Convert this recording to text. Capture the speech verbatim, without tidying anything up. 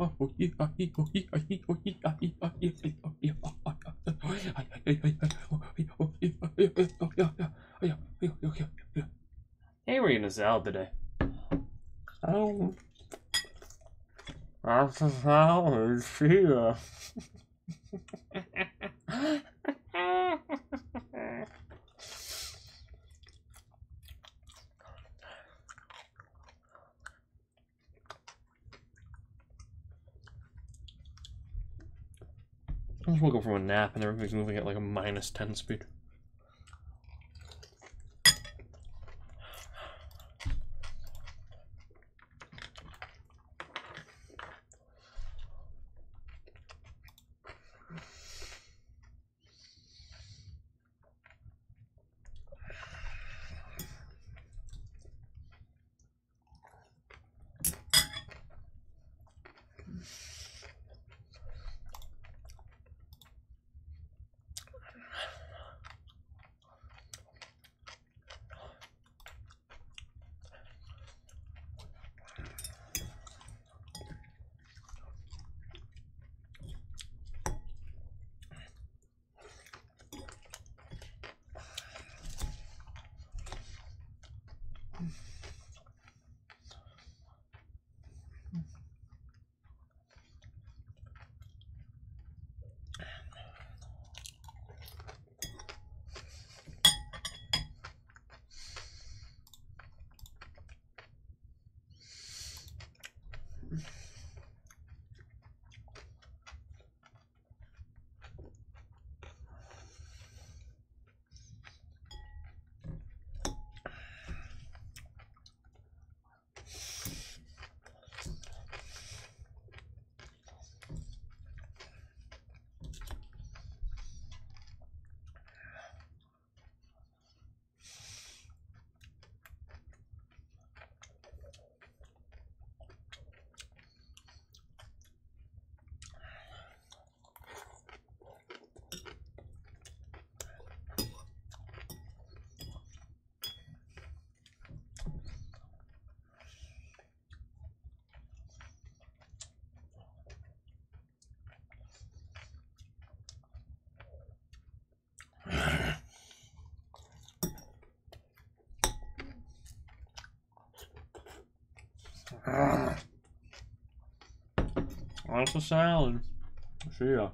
Hey, we're gonna salad today. Oh, that's a salad. See ya. I just woke up from a nap and everything's moving at like a minus ten speed. That's a salad. See ya.